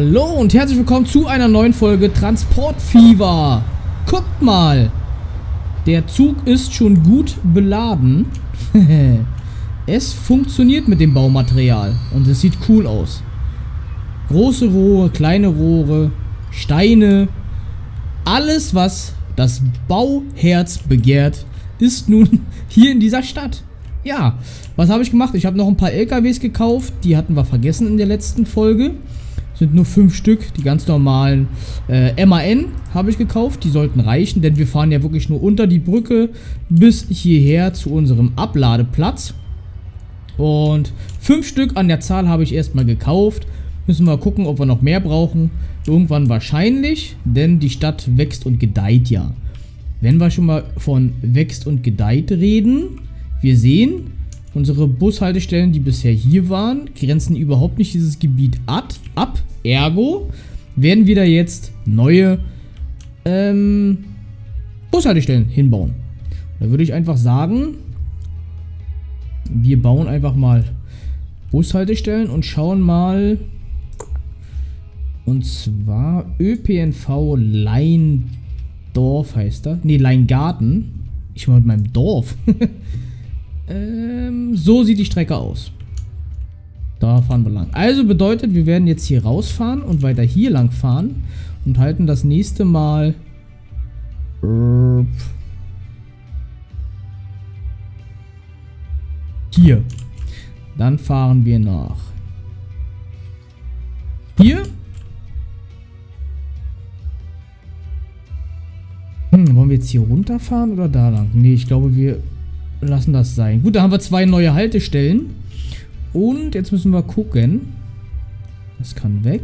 Hallo und herzlich willkommen zu einer neuen Folge Transport Fever. Guckt mal, der Zug ist schon gut beladen. Es funktioniert mit dem Baumaterial und es sieht cool aus. Große Rohre, kleine Rohre, Steine, alles was das Bauherz begehrt, ist nun hier in dieser Stadt. Ja, was habe ich gemacht? Ich habe noch ein paar LKWs gekauft, die hatten wir vergessen in der letzten Folge. Sind nur 5 Stück, die ganz normalen MAN habe ich gekauft, die sollten reichen, denn wir fahren ja wirklich nur unter die Brücke bis hierher zu unserem Abladeplatz. Und 5 Stück an der Zahl habe ich erstmal gekauft. Müssen wir gucken, ob wir noch mehr brauchen. Irgendwann wahrscheinlich, denn die Stadt wächst und gedeiht ja. Wenn wir schon mal von wächst und gedeiht reden, wir sehen, unsere Bushaltestellen, die bisher hier waren, grenzen überhaupt nicht dieses Gebiet ab. Ergo werden wir da jetzt neue Bushaltestellen hinbauen. Da würde ich einfach sagen, wir bauen einfach mal Bushaltestellen und schauen mal. Und zwar ÖPNV Leindorf heißt er. Ne, Leingarten. Ich war mit meinem Dorf. So sieht die Strecke aus. Da fahren wir lang. Also bedeutet, wir werden jetzt hier rausfahren und weiter hier lang fahren und halten das nächste Mal hier. Dann fahren wir nach hier. Wollen wir jetzt hier runterfahren oder da lang? Ne, ich glaube, wir lassen das sein. Gut, da haben wir 2 neue Haltestellen. Und jetzt müssen wir gucken. Das kann weg.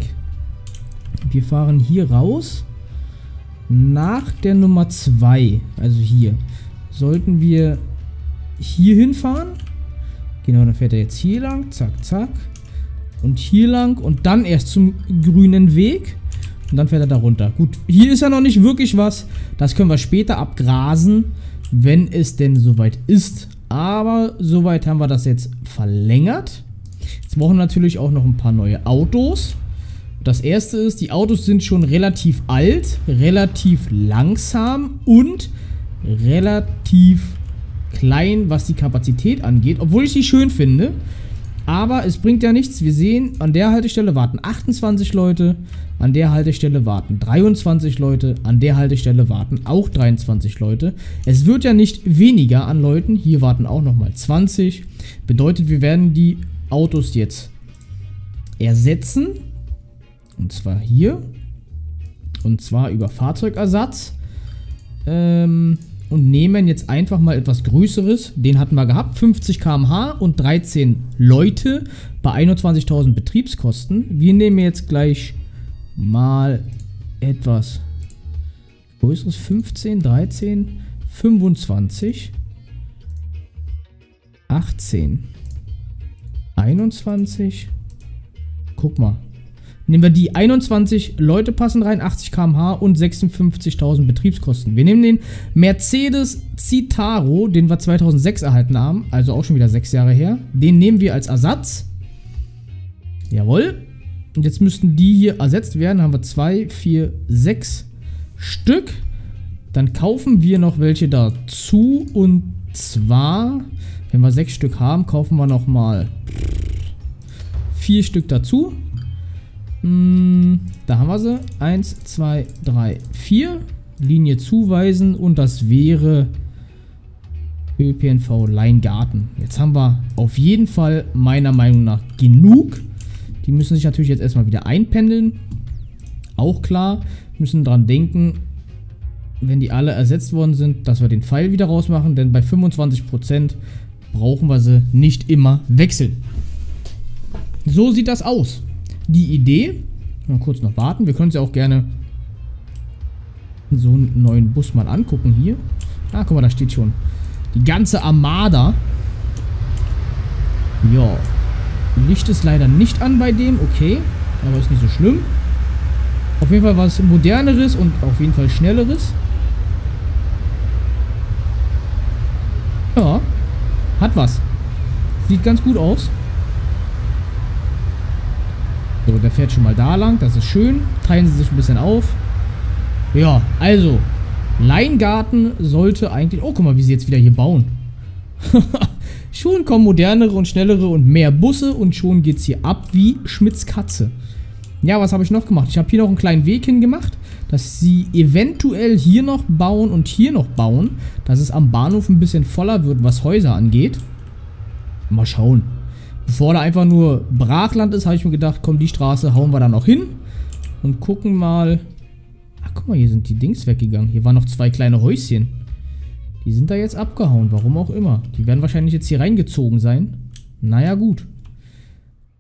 Wir fahren hier raus. Nach der Nummer 2. Also hier. Sollten wir hier hinfahren. Genau, dann fährt er jetzt hier lang. Zack, zack. Und hier lang. Und dann erst zum grünen Weg. Und dann fährt er da runter. Gut, hier ist ja noch nicht wirklich was. Das können wir später abgrasen, wenn es denn soweit ist. Aber soweit haben wir das jetzt verlängert. Jetzt brauchen wir natürlich auch noch ein paar neue Autos. Das erste ist, die Autos sind schon relativ alt, relativ langsam und relativ klein, was die Kapazität angeht. Obwohl ich die schön finde. Aber es bringt ja nichts. Wir sehen, an der Haltestelle warten 28 Leute, an der Haltestelle warten 23 Leute, an der Haltestelle warten auch 23 Leute. Es wird ja nicht weniger an Leuten. Hier warten auch nochmal 20. Bedeutet, wir werden die Autos jetzt ersetzen. Und zwar hier. Und zwar über Fahrzeugersatz. Und nehmen jetzt einfach mal etwas Größeres. Den hatten wir gehabt. 50 km/h und 13 Leute bei 21.000 Betriebskosten. Wir nehmen jetzt gleich mal etwas Größeres. 15, 13, 25, 18, 21. Guck mal. Nehmen wir die 21 Leute passen rein, 80 km/h und 56.000 Betriebskosten. Wir nehmen den Mercedes Citaro, den wir 2006 erhalten haben, also auch schon wieder 6 Jahre her. Den nehmen wir als Ersatz. Jawohl. Und jetzt müssten die hier ersetzt werden. Haben wir 2, 4, 6 Stück. Dann kaufen wir noch welche dazu. Und zwar, wenn wir 6 Stück haben, kaufen wir nochmal 4 Stück dazu. Da haben wir sie. 1, 2, 3, 4. Linie zuweisen. Und das wäre ÖPNV Leingarten. Jetzt haben wir auf jeden Fall meiner Meinung nach genug. Die müssen sich natürlich jetzt erstmal wieder einpendeln. Auch klar. Müssen dran denken, wenn die alle ersetzt worden sind, dass wir den Pfeil wieder rausmachen. Denn bei 25% brauchen wir sie nicht immer wechseln. So sieht das aus. Die Idee, mal kurz noch warten, wir können uns ja auch gerne so einen neuen Bus mal angucken hier. Ah, guck mal, da steht schon die ganze Armada. Ja, Licht ist leider nicht an bei dem, okay, aber ist nicht so schlimm. Auf jeden Fall was Moderneres und auf jeden Fall Schnelleres. Ja, hat was. Sieht ganz gut aus. So, der fährt schon mal da lang. Das ist schön. Teilen sie sich ein bisschen auf. Ja, also Leingarten sollte eigentlich... Oh, guck mal, wie sie jetzt wieder hier bauen. Schon kommen modernere und schnellere und mehr Busse und schon geht's hier ab wie Schmitz Katze. Ja, was habe ich noch gemacht? Ich habe hier noch einen kleinen Weg hingemacht, dass sie eventuell hier noch bauen und hier noch bauen, dass es am Bahnhof ein bisschen voller wird, was Häuser angeht. Mal schauen. Bevor da einfach nur Brachland ist, habe ich mir gedacht, komm, die Straße hauen wir da noch hin und gucken mal. Ach, guck mal, hier sind die Dings weggegangen. Hier waren noch zwei kleine Häuschen. Die sind da jetzt abgehauen, warum auch immer. Die werden wahrscheinlich jetzt hier reingezogen sein. Naja, gut.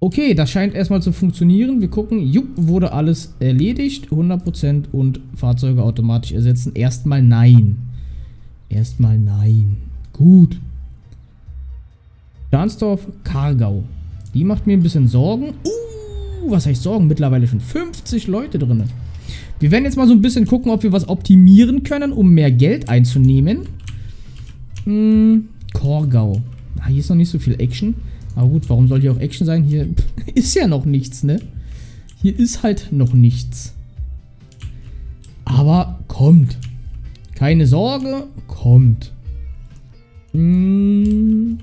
Okay, das scheint erstmal zu funktionieren. Wir gucken, jupp, wurde alles erledigt. 100% und Fahrzeuge automatisch ersetzen. Erstmal nein. Erstmal nein. Gut. Stahnsdorf-Kargau. Die macht mir ein bisschen Sorgen. Was heißt Sorgen? Mittlerweile schon 50 Leute drin. Wir werden jetzt mal so ein bisschen gucken, ob wir was optimieren können, um mehr Geld einzunehmen. Korgau. Ah, hier ist noch nicht so viel Action. Aber gut, warum soll hier auch Action sein? Hier ist ja noch nichts, ne? Hier ist halt noch nichts. Aber kommt. Keine Sorge, kommt. So, wie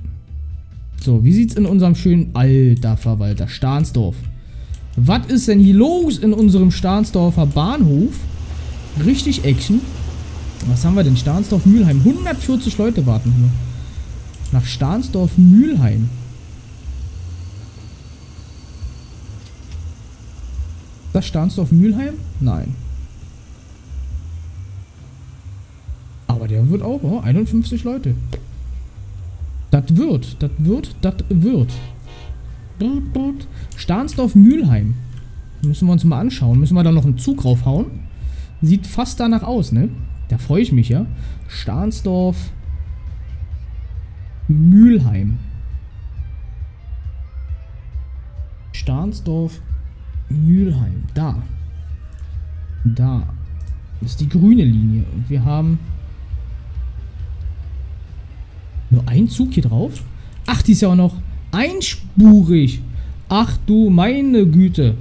sieht's in unserem schönen alter Verwalter Stahnsdorf? Was ist denn hier los in unserem Stahnsdorfer Bahnhof? Richtig Action. Was haben wir denn? Stahnsdorf-Mühlheim. 140 Leute warten hier. Nach Stahnsdorf-Mühlheim. Das Stahnsdorf-Mühlheim? Nein. Aber der wird auch, oh, 51 Leute. Das wird. Stahnsdorf-Mühlheim. Müssen wir uns mal anschauen. Müssen wir da noch einen Zug raufhauen? Sieht fast danach aus, ne? Da freue ich mich, ja. Stahnsdorf-Mühlheim. Stahnsdorf-Mühlheim. Da. Da. Das ist die grüne Linie. Und wir haben nur einen Zug hier drauf. Ach, die ist ja auch noch einspurig. Ach du meine Güte.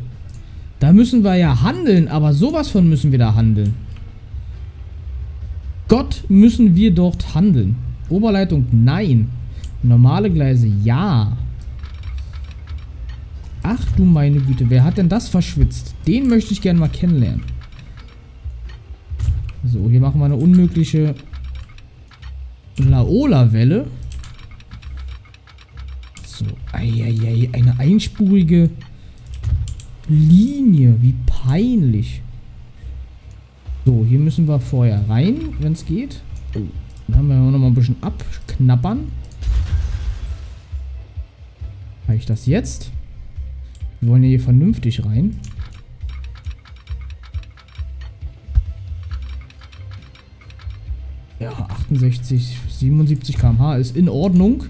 Da müssen wir ja handeln, aber sowas von müssen wir da handeln. Gott, müssen wir dort handeln. Oberleitung, nein. Normale Gleise, ja. Ach du meine Güte, wer hat denn das verschwitzt? Den möchte ich gerne mal kennenlernen. So, hier machen wir eine unmögliche Laola-Welle. So, eieiei, eine einspurige Linie, wie peinlich. So, hier müssen wir vorher rein, wenn es geht. Oh, dann haben wir noch mal ein bisschen abknabbern. Reicht das jetzt? Wir wollen ja hier vernünftig rein. Ja, 68, 77 km/h ist in Ordnung.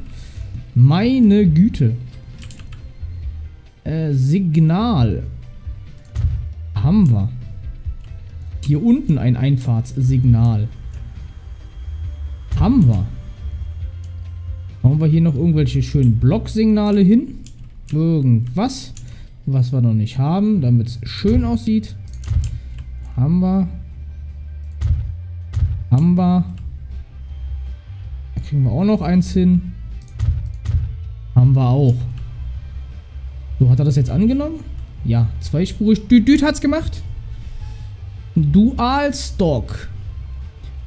Meine Güte. Signal. Haben wir. Hier unten ein Einfahrtssignal. Haben wir. Machen wir hier noch irgendwelche schönen Blocksignale hin. Irgendwas, was wir noch nicht haben, damit es schön aussieht. Haben wir. Haben wir. Da kriegen wir auch noch eins hin. Haben wir auch. So, hat er das jetzt angenommen? Ja, zweispurig. Düdüt hat's gemacht. Dualstock.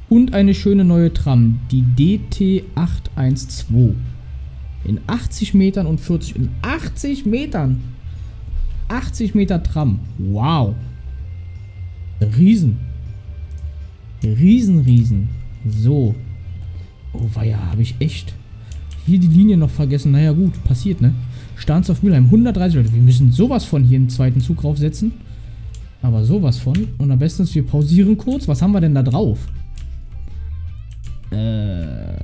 Und eine schöne neue Tram. Die DT812. In 80 Metern und 40. In 80 Metern. 80 Meter Tram. Wow. Riesen. Riesen. So. Oh, weia, habe ich echt hier die Linie noch vergessen. Naja, gut, passiert, ne? Stahnsdorf-Mühlheim, 130 Leute. Wir müssen sowas von hier einen zweiten Zug raufsetzen. Aber sowas von. Und am besten ist, wir pausieren kurz. Was haben wir denn da drauf? Wir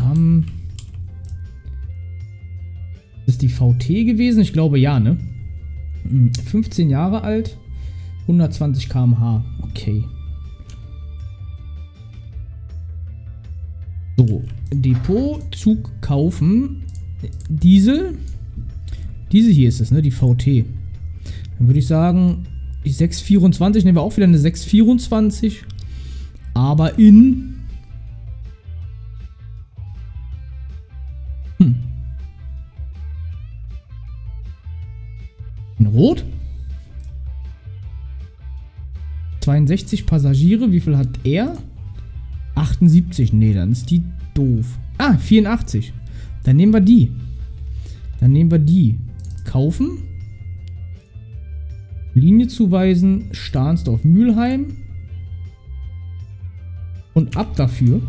haben... Ist die VT gewesen? Ich glaube, ja, ne? 15 Jahre alt. 120 km/h. Okay. So, Depot, Zug kaufen, Diesel, diese hier ist es, ne, die VT, Dann würde ich sagen, die 624, nehmen wir auch wieder eine 624. Aber in... In Rot? 62 Passagiere, wie viel hat er? 78, nee, dann ist die doof. Ah, 84. Dann nehmen wir die. Dann nehmen wir die. Kaufen. Linie zuweisen. Stahnsdorf-Mühlheim. Und ab dafür.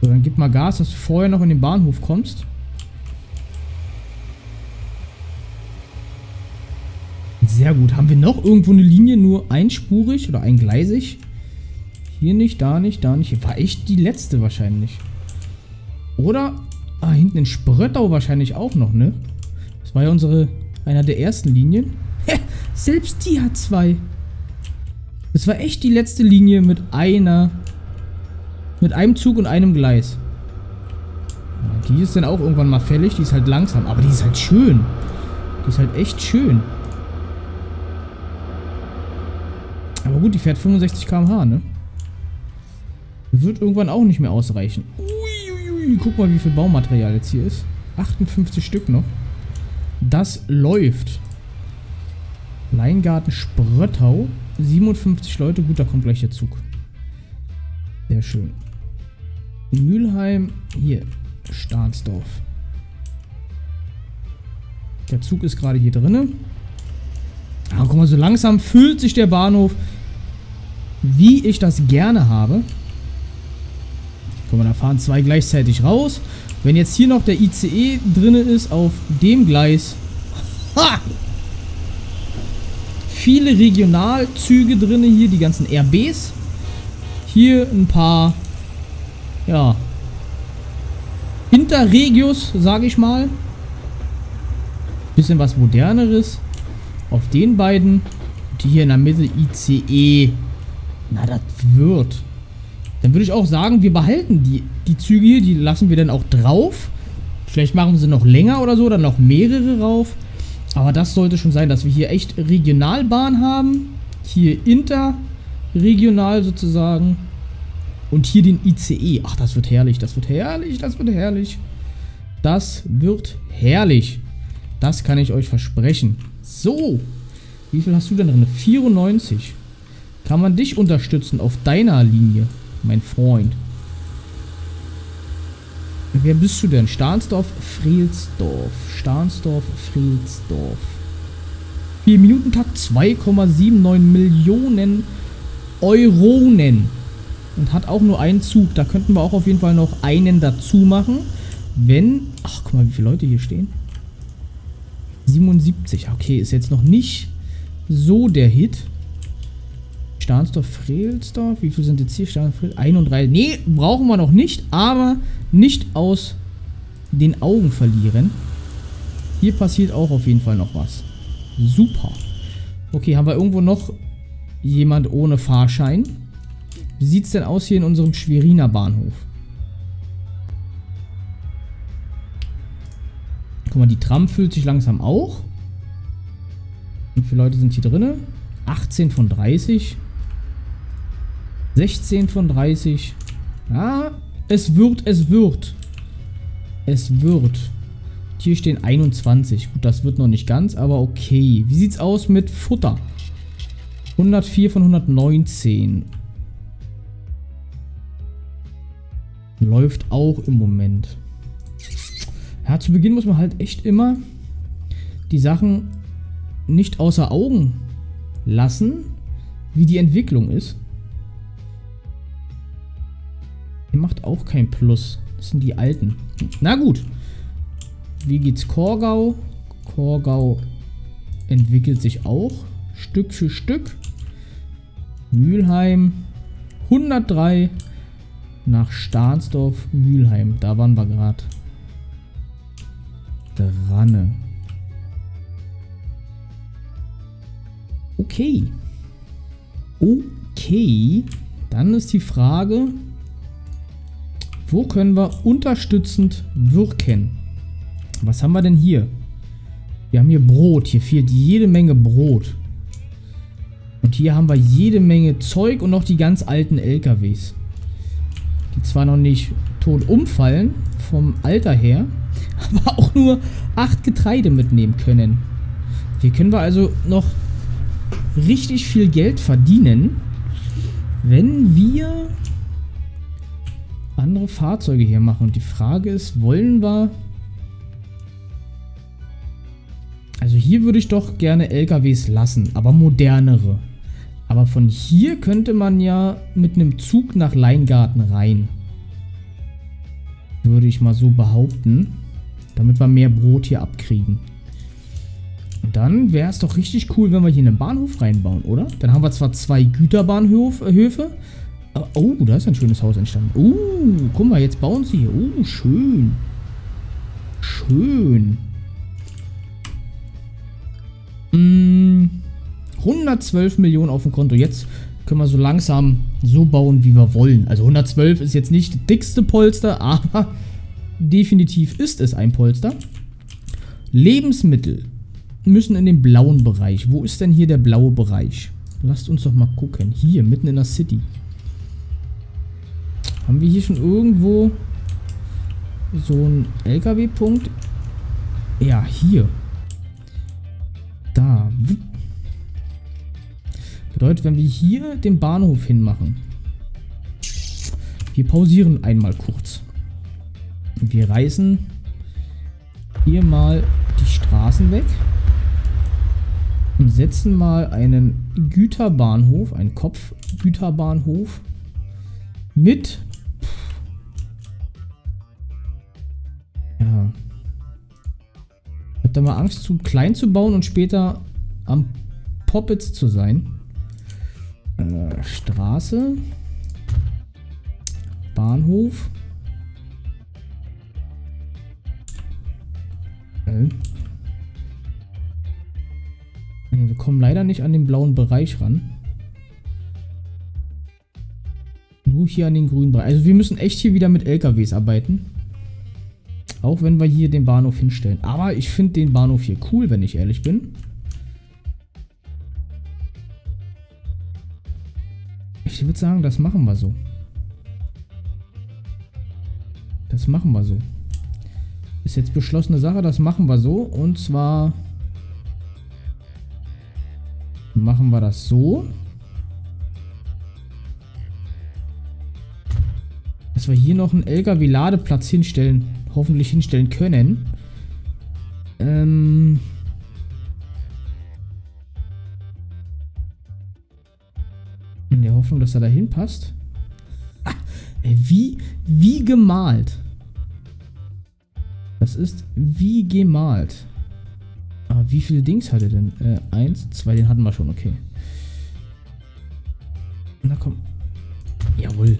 So, dann gib mal Gas, dass du vorher noch in den Bahnhof kommst. Sehr gut. Haben wir noch irgendwo eine Linie, nur einspurig oder eingleisig? Hier nicht, da nicht, da nicht. Hier war echt die letzte wahrscheinlich. Oder? Ah, hinten in Spröttau wahrscheinlich auch noch, ne? Das war ja unsere, einer der ersten Linien. Hä, selbst die hat zwei. Das war echt die letzte Linie mit einer, mit einem Zug und einem Gleis. Ja, die ist dann auch irgendwann mal fällig. Die ist halt langsam, aber die ist halt schön. Die ist halt echt schön. Aber gut, die fährt 65 km/h, ne? Wird irgendwann auch nicht mehr ausreichen. Uiuiui, guck mal, wie viel Baumaterial jetzt hier ist. 58 Stück noch. Das läuft. Leingarten, Spröttau. 57 Leute. Gut, da kommt gleich der Zug. Sehr schön. Mühlheim. Hier. Stahnsdorf. Der Zug ist gerade hier drinnen. Ah, guck mal, so langsam füllt sich der Bahnhof, wie ich das gerne habe. Guck mal, da fahren zwei gleichzeitig raus. Wenn jetzt hier noch der ICE drin ist auf dem Gleis. Ha! Viele Regionalzüge drin hier, die ganzen RBs. Hier ein paar, ja, Interregios, sage ich mal. Bisschen was Moderneres. Auf den beiden, die hier in der Mitte ICE. Na, das wird. Dann würde ich auch sagen, wir behalten die Züge hier, die lassen wir dann auch drauf. Vielleicht machen wir sie noch länger oder so, dann noch mehrere rauf. Aber das sollte schon sein, dass wir hier echt Regionalbahn haben. Hier interregional sozusagen. Und hier den ICE. Ach, das wird herrlich, das wird herrlich, das wird herrlich. Das wird herrlich. Das kann ich euch versprechen. So, wie viel hast du denn drin? 94. Kann man dich unterstützen auf deiner Linie, mein Freund? Wer bist du denn? Stahnsdorf-Friedelsdorf. Stahnsdorf-Friedelsdorf. 4-Minuten-Takt, 2,79 Millionen Euronen. Und hat auch nur einen Zug. Da könnten wir auch auf jeden Fall noch einen dazu machen. Wenn... Ach, guck mal, wie viele Leute hier stehen. 77, okay, ist jetzt noch nicht so der Hit. Stahnsdorf-Friedelsdorf, wie viel sind jetzt hier? Stahnsdorf-Friedelsdorf, 31, nee, brauchen wir noch nicht, aber nicht aus den Augen verlieren. Hier passiert auch auf jeden Fall noch was. Super. Okay, haben wir irgendwo noch jemand ohne Fahrschein? Wie sieht es denn aus hier in unserem Schweriner Bahnhof? Guck mal, die Tram füllt sich langsam auch. Wie viele Leute sind hier drin? 18 von 30. 16 von 30. Ja, es wird, es wird. Es wird. Hier stehen 21. Gut, das wird noch nicht ganz, aber okay. Wie sieht's aus mit Futter? 104 von 119. Läuft auch im Moment. Ja, zu Beginn muss man halt echt immer die Sachen nicht außer Augen lassen, wie die Entwicklung ist. Ihr macht auch kein Plus. Das sind die alten. Na gut. Wie geht's Torgau? Torgau entwickelt sich auch Stück für Stück. Mühlheim 103 nach Stahnsdorf-Mühlheim. Da waren wir gerade. Dran. Okay. Okay. Dann ist die Frage, Wo können wir unterstützend wirken? Was haben wir denn hier? Wir haben hier Brot. Hier fehlt jede Menge Brot. Und hier haben wir jede Menge Zeug und noch die ganz alten LKWs. Die zwar noch nicht tot umfallen vom Alter her, aber auch nur 8 Getreide mitnehmen können. Hier können wir also noch richtig viel Geld verdienen, wenn wir andere Fahrzeuge hier machen. Und die Frage ist, wollen wir... Also hier würde ich doch gerne LKWs lassen, aber modernere. Aber von hier könnte man ja mit einem Zug nach Leingarten rein. Würde ich mal so behaupten, damit wir mehr Brot hier abkriegen. Und dann wäre es doch richtig cool, wenn wir hier einen Bahnhof reinbauen, oder? Dann haben wir zwar 2 Güterbahnhöfe. Oh, da ist ein schönes Haus entstanden. Guck mal, jetzt bauen sie hier. Schön. Schön. 112 Millionen auf dem Konto. Jetzt können wir so langsam so bauen, wie wir wollen. Also 112 ist jetzt nicht das dickste Polster, aber definitiv ist es ein Polster. Lebensmittel müssen in den blauen Bereich. Wo ist denn hier der blaue Bereich? Lasst uns doch mal gucken. Hier, mitten in der City. Haben wir hier schon irgendwo so einen LKW-Punkt? Ja, hier. Da. Bedeutet, wenn wir hier den Bahnhof hinmachen. Wir pausieren einmal kurz. Wir reißen hier mal die Straßen weg. Und setzen mal einen Güterbahnhof, einen Kopfgüterbahnhof mit... Ja. Ich hab da mal Angst, zu klein zu bauen und später am Poppitz zu sein. Straße. Bahnhof. Wir kommen leider nicht an den blauen Bereich ran. Nur hier an den grünen Bereich. Also wir müssen echt hier wieder mit LKWs arbeiten. Auch wenn wir hier den Bahnhof hinstellen. Aber ich finde den Bahnhof hier cool, wenn ich ehrlich bin. Ich würde sagen, das machen wir so. Das machen wir so. Ist jetzt beschlossene Sache, das machen wir so. Und zwar... machen wir das so, dass wir hier noch einen LKW-Ladeplatz hinstellen, hoffentlich hinstellen können. In der Hoffnung, dass er da hinpasst. Wie gemalt. Das ist wie gemalt. Wie viele Dings hat er denn? 1, 2, den hatten wir schon, okay. Na komm. Jawohl.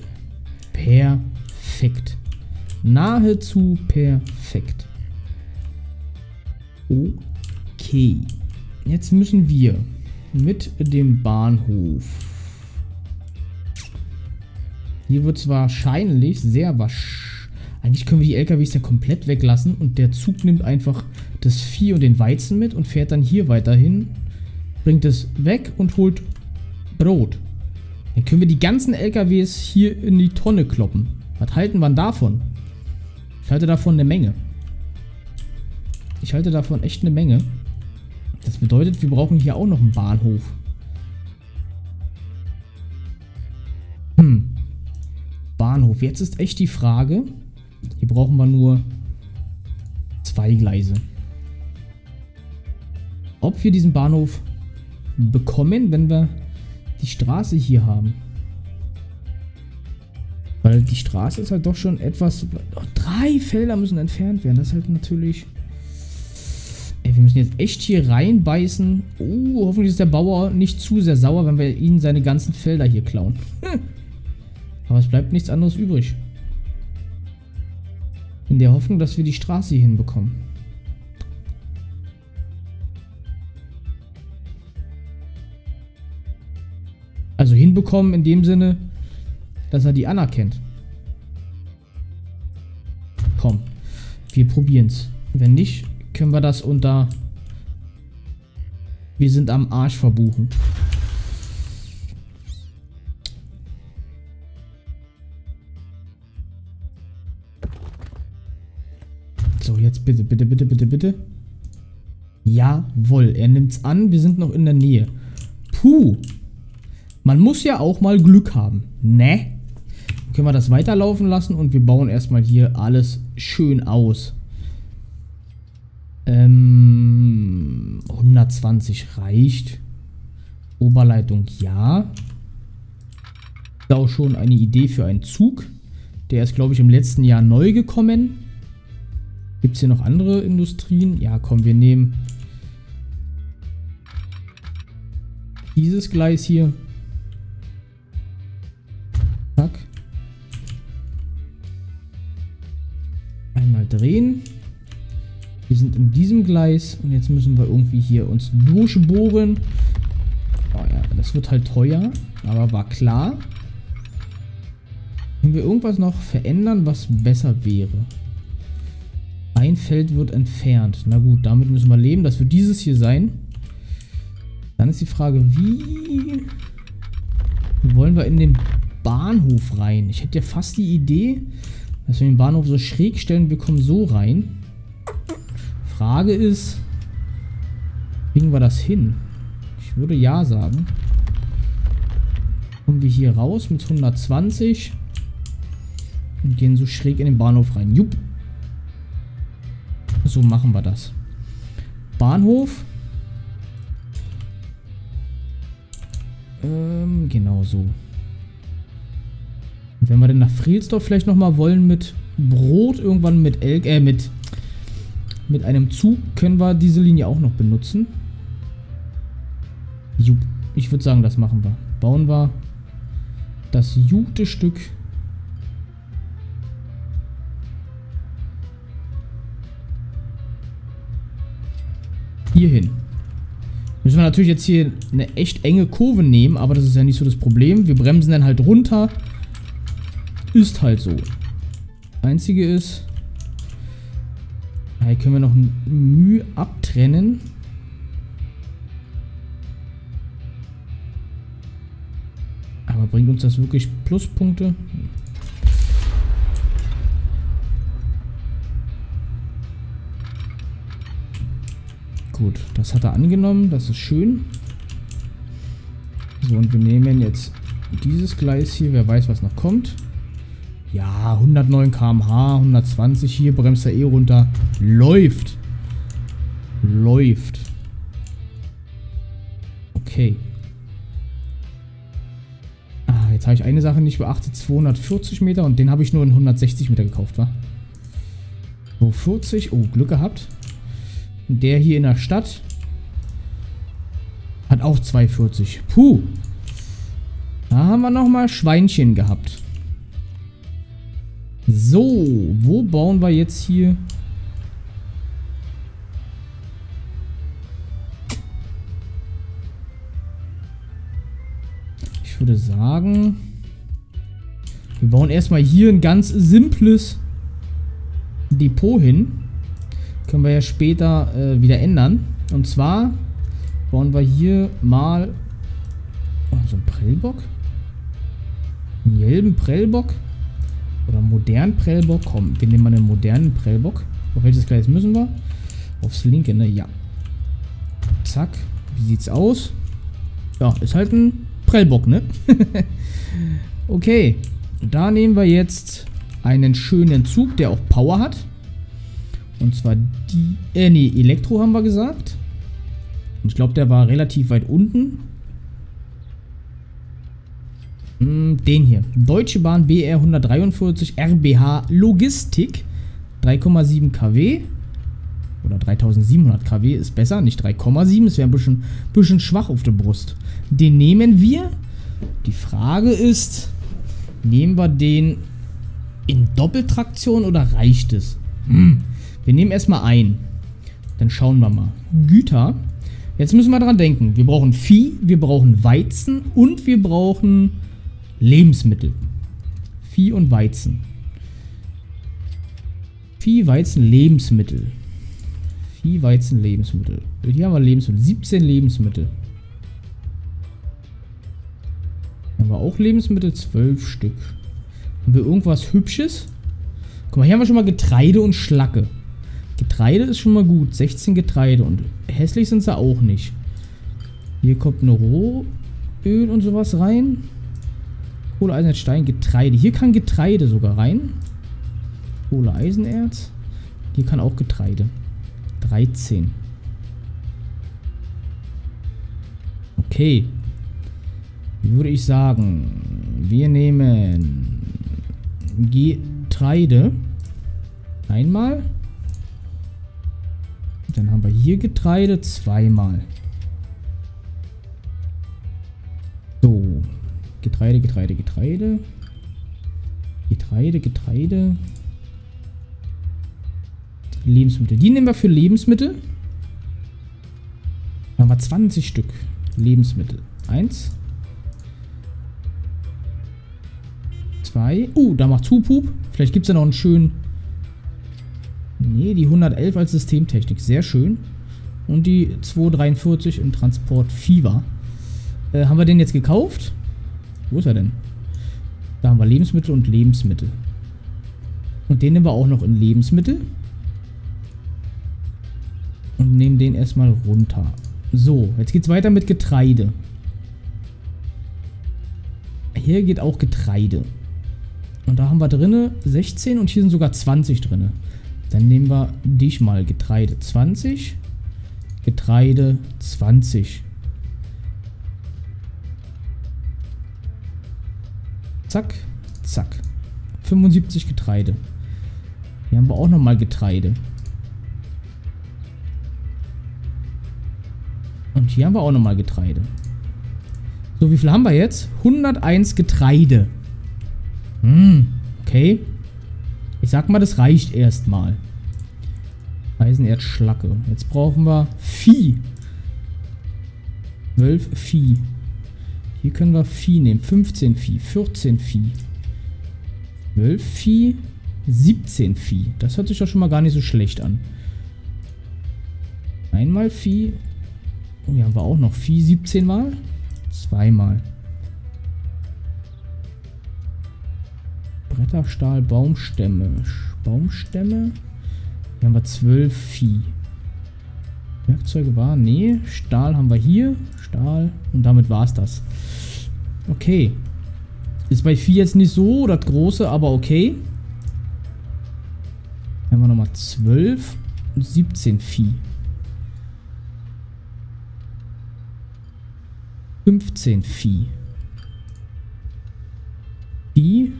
Perfekt. Nahezu perfekt. Okay. Jetzt müssen wir mit dem Bahnhof. Hier wird es wahrscheinlich sehr wahrscheinlich. Eigentlich können wir die LKWs ja komplett weglassen und der Zug nimmt einfach das Vieh und den Weizen mit und fährt dann hier weiterhin, bringt es weg und holt Brot. Dann können wir die ganzen LKWs hier in die Tonne kloppen. Was halten wir davon? Ich halte davon eine Menge. Ich halte davon echt eine Menge. Das bedeutet, wir brauchen hier auch noch einen Bahnhof. Bahnhof. Jetzt ist echt die Frage... Hier brauchen wir nur 2 Gleise. Ob wir diesen Bahnhof bekommen, wenn wir die Straße hier haben. Weil die Straße ist halt doch schon etwas... Oh, 3 Felder müssen entfernt werden. Das ist halt natürlich... Ey, wir müssen jetzt echt hier reinbeißen. Oh, hoffentlich ist der Bauer nicht zu sehr sauer, wenn wir ihnen seine ganzen Felder hier klauen. Aber es bleibt nichts anderes übrig. In der Hoffnung, dass wir die Straße hier hinbekommen. Also hinbekommen in dem Sinne, dass er die anerkennt. Komm, wir probieren es. Wenn nicht, können wir das unter "Wir sind am Arsch" verbuchen. So, jetzt bitte, bitte, bitte, bitte, bitte. Jawohl, er nimmt's an. Wir sind noch in der Nähe. Puh. Man muss ja auch mal Glück haben. Ne? Können wir das weiterlaufen lassen und wir bauen erstmal hier alles schön aus. 120 reicht. Oberleitung, ja. Da auch schon eine Idee für einen Zug. Der ist, glaube ich, im letzten Jahr neu gekommen. Gibt es hier noch andere Industrien? Ja, komm, wir nehmen dieses Gleis hier. Zack. Einmal drehen. Wir sind in diesem Gleis und jetzt müssen wir irgendwie hier uns durchbohren. Oh ja, das wird halt teuer, aber war klar. Können wir irgendwas noch verändern, was besser wäre? Ein Feld wird entfernt. Na gut, damit müssen wir leben. Das wird dieses hier sein. Dann ist die Frage, wie wollen wir in den Bahnhof rein? Ich hätte ja fast die Idee, dass wir den Bahnhof so schräg stellen, wir kommen so rein. Frage ist, kriegen wir das hin? Ich würde ja sagen. Kommen wir hier raus mit 120 und gehen so schräg in den Bahnhof rein. Jupp. So machen wir das. Bahnhof. Genau so. Und wenn wir denn nach Friedelsdorf vielleicht nochmal wollen mit Brot, irgendwann mit einem Zug, können wir diese Linie auch noch benutzen. Jupp. Ich würde sagen, das machen wir. Bauen wir das jute Stück. Hier hin. Müssen wir natürlich jetzt hier eine echt enge Kurve nehmen, aber das ist ja nicht so das Problem. Wir bremsen dann halt runter. Ist halt so. Einzige ist, hier können wir noch ein Mühe abtrennen. Aber bringt uns das wirklich Pluspunkte? Gut, das hat er angenommen, das ist schön. So, und wir nehmen jetzt dieses Gleis hier, wer weiß, was noch kommt. Ja, 109 km/h, 120 hier, bremst er eh runter. Läuft. Läuft. Okay. Ah, jetzt habe ich eine Sache nicht beachtet, 240 Meter und den habe ich nur in 160 Meter gekauft, wa? So, 40, oh, Glück gehabt. Der hier in der Stadt hat auch 240. Puh. Da haben wir nochmal Schweinchen gehabt. So, wo bauen wir jetzt hier? Ich würde sagen, wir bauen erstmal hier ein ganz simples Depot hin. Können wir ja später wieder ändern. Und zwar bauen wir hier mal so einen Prellbock. Einen gelben Prellbock. Oder modernen Prellbock. Komm, wir nehmen mal einen modernen Prellbock. Auf welches Gleis müssen wir? Aufs linke, ne? Ja. Zack. Wie sieht's aus? Ja, ist halt ein Prellbock, ne? Okay. Und da nehmen wir jetzt einen schönen Zug, der auch Power hat. Und zwar die, Elektro haben wir gesagt. Und ich glaube, der war relativ weit unten. Den hier. Deutsche Bahn BR 143 RBH Logistik. 3,7 kW. Oder 3700 kW ist besser. Nicht 3,7. Das wäre ein bisschen schwach auf der Brust. Den nehmen wir. Die Frage ist, nehmen wir den in Doppeltraktion oder reicht es? Wir nehmen erstmal ein. Dann schauen wir mal. Güter. Jetzt müssen wir dran denken. Wir brauchen Vieh, wir brauchen Weizen und wir brauchen Lebensmittel. Vieh und Weizen. Viehweizen-Lebensmittel. Viehweizen-Lebensmittel. Hier haben wir Lebensmittel. 17 Lebensmittel. Haben wir auch Lebensmittel? 12 Stück. Haben wir irgendwas Hübsches? Guck mal, hier haben wir schon mal Getreide und Schlacke. Getreide ist schon mal gut. 16 Getreide. Und hässlich sind sie auch nicht. Hier kommt ein Rohöl und sowas rein. Kohle, Eisenerz, Stein, Getreide. Hier kann Getreide sogar rein. Kohle, Eisenerz. Hier kann auch Getreide. 13. Okay. Würde ich sagen, wir nehmen Getreide einmal. Dann haben wir hier Getreide zweimal. So. Getreide, Getreide, Getreide. Getreide, Getreide. Lebensmittel. Die nehmen wir für Lebensmittel. Dann haben wir 20 Stück Lebensmittel. 1. 2. Oh, da macht's Hupup. Vielleicht gibt es ja noch einen schönen... Nee, die 111 als Systemtechnik. Sehr schön. Und die 243 im Transport Fever. Haben wir den jetzt gekauft? Wo ist er denn? Da haben wir Lebensmittel und Lebensmittel. Und den nehmen wir auch noch in Lebensmittel. Und nehmen den erstmal runter. So, jetzt geht's weiter mit Getreide. Hier geht auch Getreide. Und da haben wir drinne 16 und hier sind sogar 20 drinne. Dann nehmen wir dich mal Getreide 20. Getreide 20. Zack, zack. 75 Getreide. Hier haben wir auch nochmal Getreide. Und hier haben wir auch nochmal Getreide. So, wie viel haben wir jetzt? 101 Getreide. Okay. Ich sag mal, das reicht erstmal. Eisenerzschlacke. Jetzt brauchen wir Vieh. 12 Vieh. Hier können wir Vieh nehmen. 15 Vieh. 14 Vieh. 12 Vieh. 17 Vieh. Das hört sich doch schon mal gar nicht so schlecht an. Einmal Vieh. Oh, hier haben wir auch noch Vieh. 17 mal. Zweimal. Bretterstahl, Baumstämme. Baumstämme. Hier haben wir 12 Vieh. Werkzeuge war... Nee. Stahl haben wir hier. Stahl. Und damit war es das. Okay. Ist bei Vieh jetzt nicht so das Große, aber okay. Dann haben wir nochmal 12 und 17 Vieh. 15 Vieh. Vieh.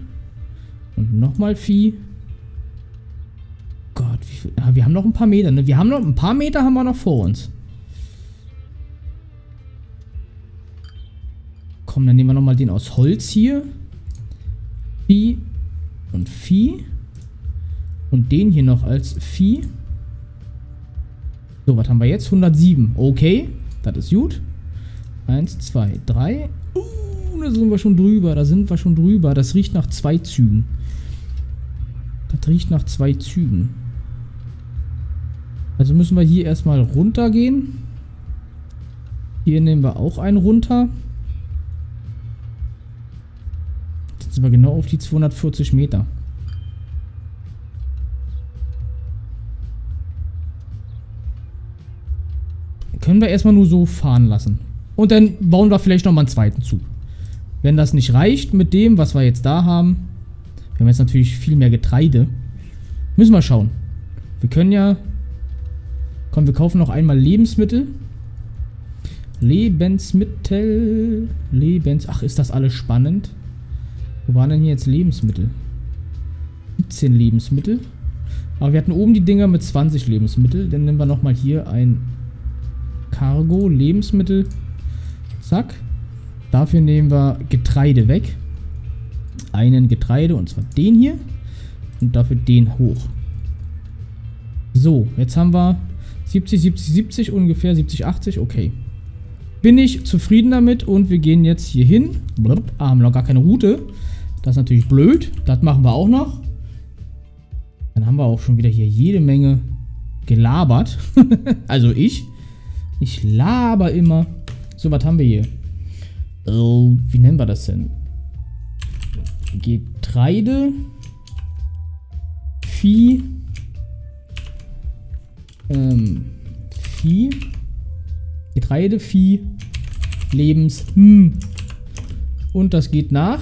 Und nochmal Vieh. Gott, wie viel? Ah, wir haben noch ein paar Meter, ne? Wir haben noch ein paar Meter haben wir noch vor uns. Komm, dann nehmen wir nochmal den aus Holz hier. Vieh und Vieh. Und den hier noch als Vieh. So, was haben wir jetzt? 107. Okay, das ist gut. 1, 2, 3. Da sind wir schon drüber. Da sind wir schon drüber. Das riecht nach 2 Zügen. Das riecht nach 2 Zügen. Also müssen wir hier erstmal runtergehen. Hier nehmen wir auch einen runter. Jetzt sind wir genau auf die 240 Meter. Können wir erstmal nur so fahren lassen. Und dann bauen wir vielleicht nochmal einen zweiten Zug. Wenn das nicht reicht mit dem, was wir jetzt da haben. Wir haben jetzt natürlich viel mehr Getreide. Müssen wir schauen. Wir können ja... Komm, wir kaufen noch einmal Lebensmittel. Lebensmittel. Ach, ist das alles spannend. Wo waren denn hier jetzt Lebensmittel? 17 Lebensmittel. Aber wir hatten oben die Dinger mit 20 Lebensmittel. Dann nehmen wir nochmal hier ein... Cargo, Lebensmittel. Zack. Dafür nehmen wir Getreide weg. Einen Getreide und zwar den hier. Und dafür den hoch. So, jetzt haben wir 70, 70, 70 ungefähr. 70, 80, okay. Bin ich zufrieden damit und wir gehen jetzt hier hin. Haben noch gar keine Route. Das ist natürlich blöd. Das machen wir auch noch. Dann haben wir auch schon wieder hier jede Menge gelabert. Also ich laber immer. So, was haben wir hier? Wie nennen wir das denn? Getreide, Vieh, Getreide, Vieh, Lebens, und das geht nach,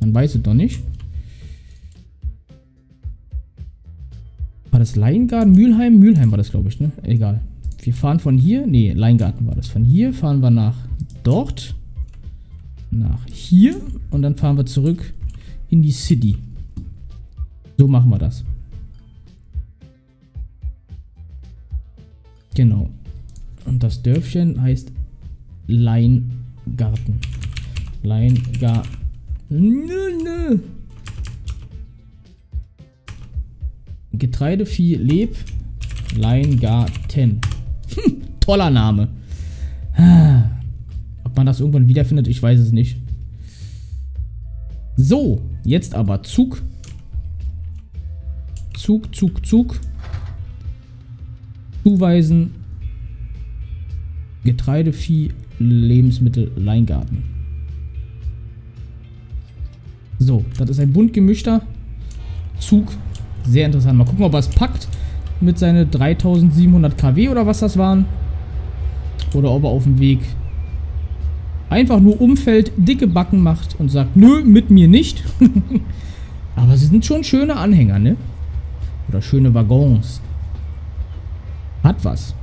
man weiß es doch nicht. War das Leingarten, Mühlheim? Mühlheim war das, glaube ich, ne? Egal. Wir fahren von hier, nee, Leingarten war das. Von hier fahren wir nach dort, nach hier und dann fahren wir zurück in die City. So machen wir das. Genau. Und das Dörfchen heißt Leingarten. Getreide, Vieh, Leb, Leingarten. Toller Name. Ob man das irgendwann wiederfindet, ich weiß es nicht. So, jetzt aber Zug. Zug. Zuweisen. Getreide, Vieh, Lebensmittel, Leingarten. So, das ist ein bunt gemischter Zug. Sehr interessant. Mal gucken, ob er es packt mit seinen 3700 kW oder was das waren. Oder ob er auf dem Weg einfach nur umfällt, dicke Backen macht und sagt, nö, mit mir nicht. Aber sie sind schon schöne Anhänger, ne? Oder schöne Waggons. Hat was.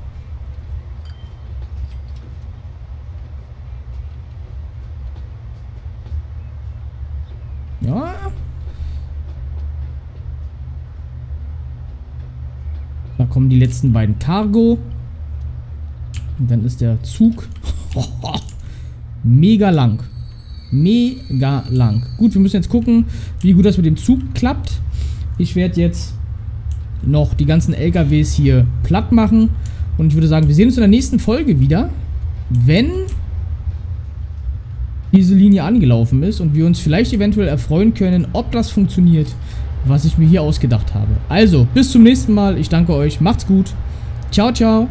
Ja. Da kommen die letzten beiden Cargo. Und dann ist der Zug mega lang. Mega lang. Gut, wir müssen jetzt gucken, wie gut das mit dem Zug klappt. Ich werde jetzt noch die ganzen LKWs hier platt machen. Und ich würde sagen, wir sehen uns in der nächsten Folge wieder, wenn diese Linie angelaufen ist und wir uns vielleicht eventuell erfreuen können, ob das funktioniert, was ich mir hier ausgedacht habe. Also, bis zum nächsten Mal. Ich danke euch. Macht's gut. Ciao, ciao.